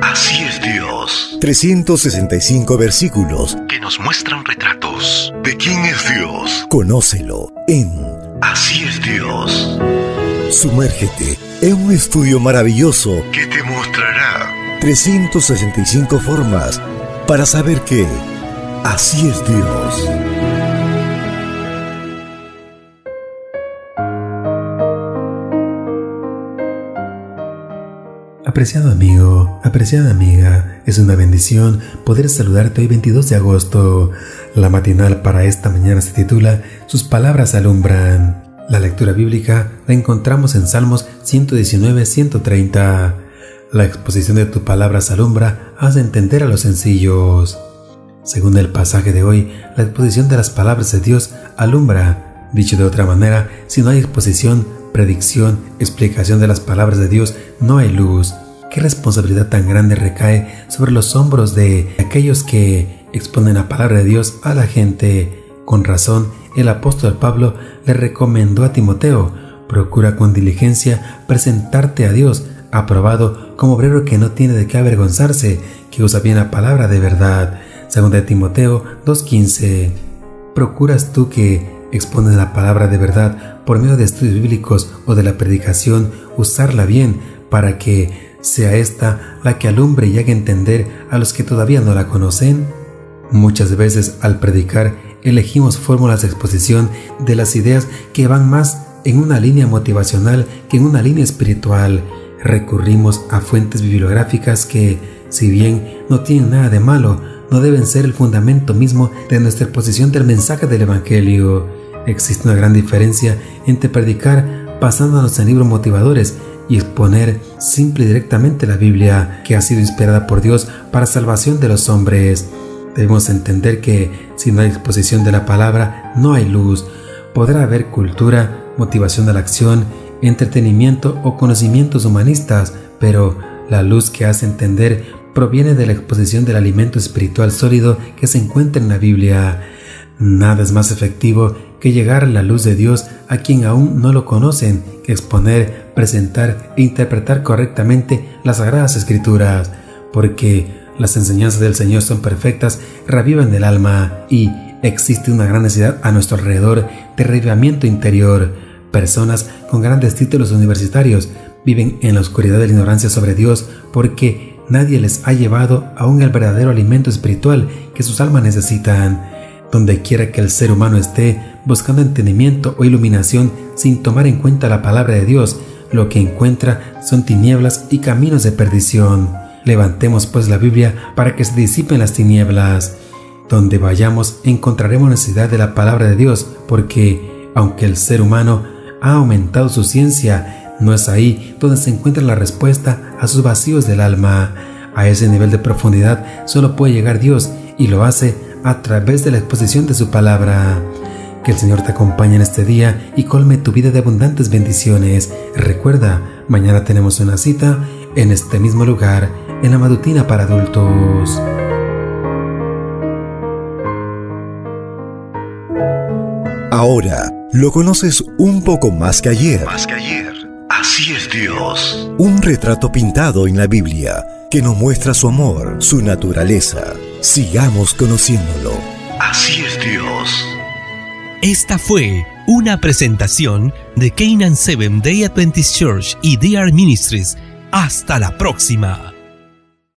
Así es Dios. 365 versículos que nos muestran retratos de quién es Dios. Conócelo en Así es Dios. Sumérgete en un estudio maravilloso que te mostrará 365 formas para saber que así es Dios. Apreciado amigo, apreciada amiga, es una bendición poder saludarte hoy 22 de agosto. La matinal para esta mañana se titula Sus palabras alumbran. La lectura bíblica la encontramos en Salmos 119:130. La exposición de tu palabra alumbra, hace entender a los sencillos. Según el pasaje de hoy, la exposición de las palabras de Dios alumbra. Dicho de otra manera, si no hay exposición, predicción, explicación de las palabras de Dios, no hay luz. ¿Qué responsabilidad tan grande recae sobre los hombros de aquellos que exponen la palabra de Dios a la gente? Con razón, el apóstol Pablo le recomendó a Timoteo: procura con diligencia presentarte a Dios, aprobado como obrero que no tiene de qué avergonzarse, que usa bien la palabra de verdad. Segunda de Timoteo 2:15. ¿Procuras tú que expones la palabra de verdad por medio de estudios bíblicos o de la predicación, usarla bien para que sea esta la que alumbre y haga entender a los que todavía no la conocen? Muchas veces al predicar elegimos fórmulas de exposición de las ideas que van más en una línea motivacional que en una línea espiritual. Recurrimos a fuentes bibliográficas que, si bien no tienen nada de malo, no deben ser el fundamento mismo de nuestra exposición del mensaje del Evangelio. Existe una gran diferencia entre predicar basándonos en libros motivadores y exponer simple y directamente la Biblia, que ha sido inspirada por Dios para salvación de los hombres. Debemos entender que si no hay exposición de la palabra, no hay luz. Podrá haber cultura, motivación a la acción, entretenimiento o conocimientos humanistas, pero la luz que hace entender proviene de la exposición del alimento espiritual sólido que se encuentra en la Biblia. Nada es más efectivo que llegar a la luz de Dios a quien aún no lo conocen, que exponer, presentar e interpretar correctamente las Sagradas Escrituras, porque las enseñanzas del Señor son perfectas, revivan el alma, y existe una gran necesidad a nuestro alrededor de revivamiento interior. Personas con grandes títulos universitarios viven en la oscuridad de la ignorancia sobre Dios porque nadie les ha llevado aún el verdadero alimento espiritual que sus almas necesitan. Donde quiera que el ser humano esté buscando entendimiento o iluminación sin tomar en cuenta la palabra de Dios, lo que encuentra son tinieblas y caminos de perdición. Levantemos pues la Biblia para que se disipen las tinieblas. Donde vayamos encontraremos necesidad de la palabra de Dios porque, aunque el ser humano ha aumentado su ciencia, no es ahí donde se encuentra la respuesta a sus vacíos del alma. A ese nivel de profundidad solo puede llegar Dios, y lo hace a través de la exposición de su palabra. Que el Señor te acompañe en este día y colme tu vida de abundantes bendiciones. Recuerda, mañana tenemos una cita en este mismo lugar, en la Matutina para Adultos. Ahora lo conoces un poco más que ayer. Así es Dios. Un retrato pintado en la Biblia que nos muestra su amor, su naturaleza. Sigamos conociéndolo. Así es Dios. Esta fue una presentación de Canaan Seven Day Adventist Church y DR' Ministries. Hasta la próxima.